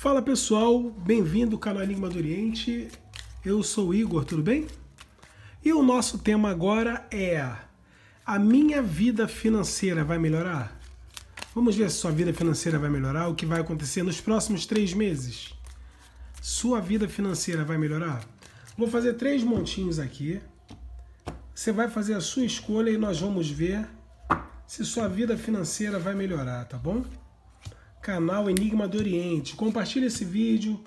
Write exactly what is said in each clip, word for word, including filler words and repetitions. Fala pessoal, bem-vindo ao canal Enigma do Oriente, eu sou o Igor, tudo bem? E o nosso tema agora é: a minha vida financeira vai melhorar? Vamos ver se sua vida financeira vai melhorar, o que vai acontecer nos próximos três meses. Sua vida financeira vai melhorar? Vou fazer três montinhos aqui, você vai fazer a sua escolha e nós vamos ver se sua vida financeira vai melhorar, tá bom? Canal Enigma do Oriente, compartilha esse vídeo,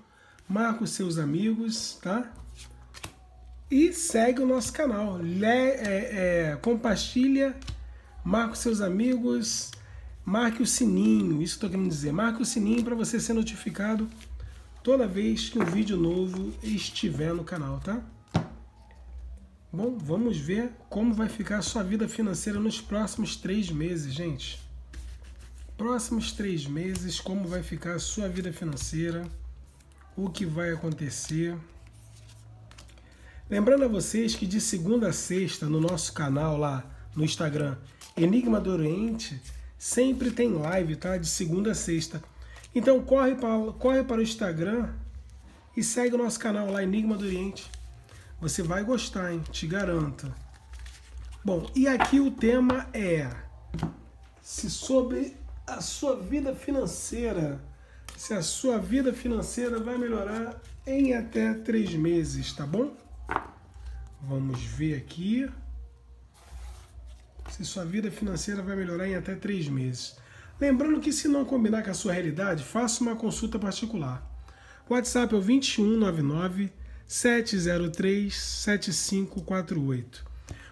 marca os seus amigos, tá? E segue o nosso canal, Le, é, é, compartilha, marca os seus amigos, marque o sininho, isso que eu estou querendo dizer, marque o sininho para você ser notificado toda vez que um vídeo novo estiver no canal, tá? Bom, vamos ver como vai ficar a sua vida financeira nos próximos três meses, gente. Próximos três meses, como vai ficar a sua vida financeira, o que vai acontecer. Lembrando a vocês que de segunda a sexta, no nosso canal lá no Instagram, Enigma do Oriente, sempre tem live, tá? De segunda a sexta. Então corre para, corre para o Instagram e segue o nosso canal lá, Enigma do Oriente. Você vai gostar, hein? Te garanto. Bom, e aqui o tema é se sobre a sua vida financeira, se a sua vida financeira vai melhorar em até três meses, tá bom? Vamos ver aqui se sua vida financeira vai melhorar em até três meses. Lembrando que se não combinar com a sua realidade, faça uma consulta particular. O WhatsApp é o vinte e um, nove nove, sete zero três, sete cinco quatro oito.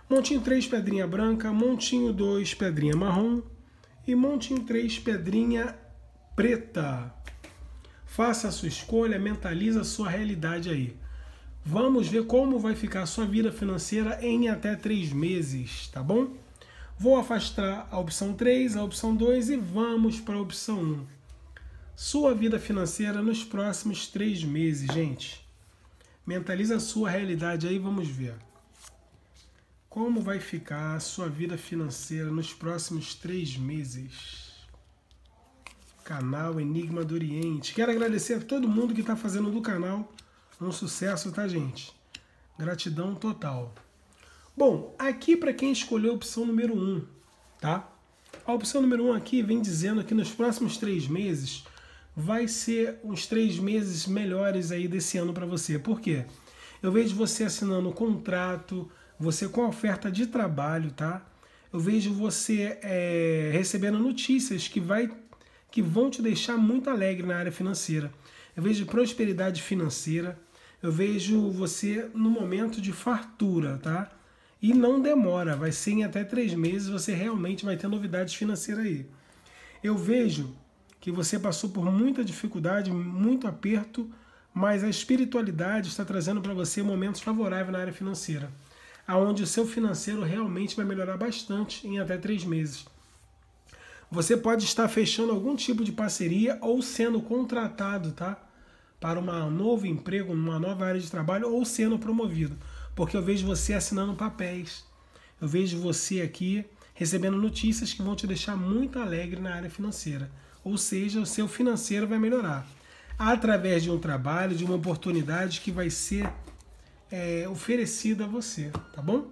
Montinho três, pedrinha branca. Montinho dois, pedrinha marrom. E montinho três, pedrinha preta. Faça a sua escolha, mentaliza a sua realidade aí. Vamos ver como vai ficar a sua vida financeira em até três meses, tá bom? Vou afastar a opção três, a opção dois e vamos para a opção um. Sua vida financeira nos próximos três meses, gente. Mentaliza a sua realidade aí, vamos ver. Como vai ficar a sua vida financeira nos próximos três meses? Canal Enigma do Oriente. Quero agradecer a todo mundo que está fazendo do canal um sucesso, tá, gente? Gratidão total. Bom, aqui para quem escolheu a opção número um, tá? A opção número um aqui vem dizendo que nos próximos três meses vai ser uns três meses melhores aí desse ano para você. Por quê? Eu vejo você assinando um contrato, você com oferta de trabalho, tá? Eu vejo você é, recebendo notícias que, vai, que vão te deixar muito alegre na área financeira. Eu vejo prosperidade financeira, eu vejo você no momento de fartura, tá? E não demora, vai ser em até três meses, você realmente vai ter novidades financeiras aí. Eu vejo que você passou por muita dificuldade, muito aperto, mas a espiritualidade está trazendo para você momentos favoráveis na área financeira, aonde o seu financeiro realmente vai melhorar bastante em até três meses. Você pode estar fechando algum tipo de parceria ou sendo contratado, tá? Para um novo emprego, uma nova área de trabalho ou sendo promovido, porque eu vejo você assinando papéis, eu vejo você aqui recebendo notícias que vão te deixar muito alegre na área financeira. Ou seja, o seu financeiro vai melhorar através de um trabalho, de uma oportunidade que vai ser é, oferecida a você, tá bom?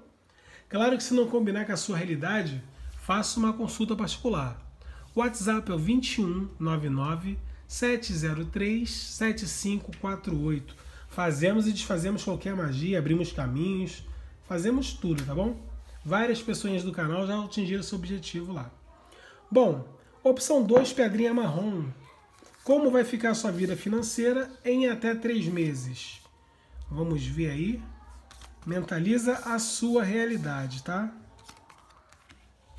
Claro que se não combinar com a sua realidade, faça uma consulta particular. O WhatsApp é o vinte e um, nove nove, sete zero três, sete cinco quatro oito. Fazemos e desfazemos qualquer magia, abrimos caminhos, fazemos tudo, tá bom? Várias pessoas do canal já atingiram seu objetivo lá. Bom, opção dois, pedrinha marrom. Como vai ficar a sua vida financeira em até três meses? Vamos ver aí. Mentaliza a sua realidade, tá?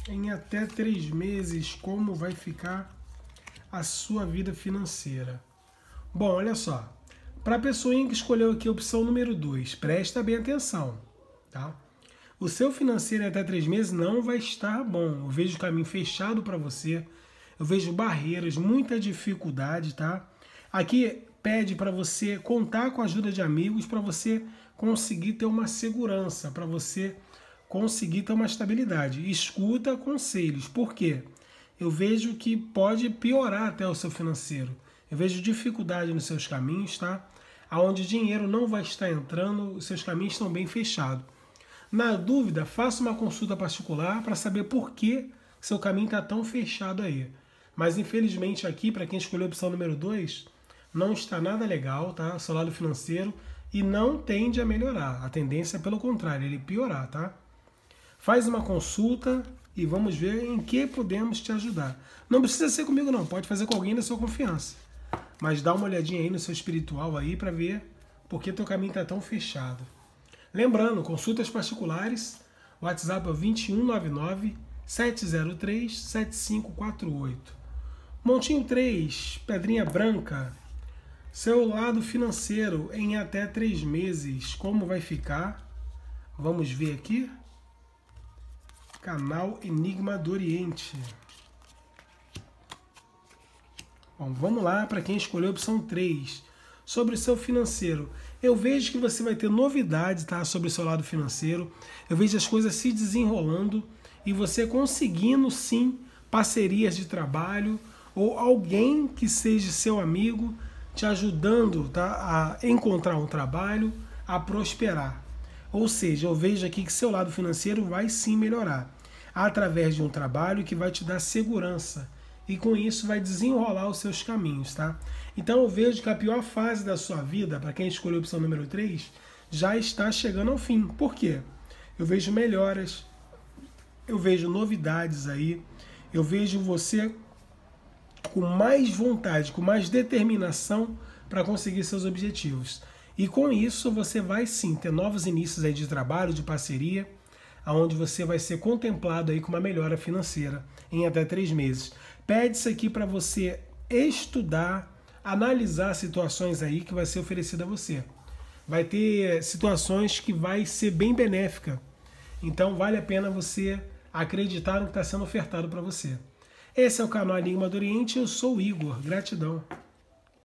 Em até três meses, como vai ficar a sua vida financeira? Bom, olha só. Para a pessoinha que escolheu aqui a opção número dois, presta bem atenção, tá? O seu financeiro em até três meses não vai estar bom. Eu vejo o caminho fechado para você. Eu vejo barreiras, muita dificuldade, tá? Aqui pede para você contar com a ajuda de amigos para você conseguir ter uma segurança, para você conseguir ter uma estabilidade. Escuta conselhos. Por quê? Eu vejo que pode piorar até o seu financeiro. Eu vejo dificuldade nos seus caminhos, tá? Aonde dinheiro não vai estar entrando, os seus caminhos estão bem fechados. Na dúvida, faça uma consulta particular para saber por que seu caminho está tão fechado aí. Mas infelizmente aqui, para quem escolheu a opção número dois, não está nada legal, tá? O seu lado financeiro, e não tende a melhorar. A tendência é pelo contrário, ele piorar, tá? Faz uma consulta e vamos ver em que podemos te ajudar. Não precisa ser comigo não, pode fazer com alguém da sua confiança. Mas dá uma olhadinha aí no seu espiritual aí para ver por que teu caminho está tão fechado. Lembrando, consultas particulares, WhatsApp é dois um nove nove, sete zero três, sete cinco quatro oito. Montinho três, Pedrinha Branca. Seu lado financeiro em até três meses, como vai ficar? Vamos ver aqui. Canal Enigma do Oriente. Bom, vamos lá para quem escolheu a opção três. Sobre o seu financeiro. Eu vejo que você vai ter novidade, tá? Sobre o seu lado financeiro. Eu vejo as coisas se desenrolando e você conseguindo, sim, parcerias de trabalho ou alguém que seja seu amigo te ajudando, tá, a encontrar um trabalho, a prosperar. Ou seja, eu vejo aqui que seu lado financeiro vai sim melhorar através de um trabalho que vai te dar segurança e com isso vai desenrolar os seus caminhos, tá? Então eu vejo que a pior fase da sua vida, para quem escolheu a opção número três, já está chegando ao fim. Por quê? Eu vejo melhoras, eu vejo novidades aí, eu vejo você com mais vontade, com mais determinação para conseguir seus objetivos. E com isso você vai sim ter novos inícios aí de trabalho, de parceria, onde você vai ser contemplado aí com uma melhora financeira em até três meses. Pede-se aqui para você estudar, analisar situações aí que vai ser oferecida a você. Vai ter situações que vai ser bem benéfica. Então vale a pena você acreditar no que está sendo ofertado para você. Esse é o canal Enigma do Oriente, eu sou o Igor. Gratidão.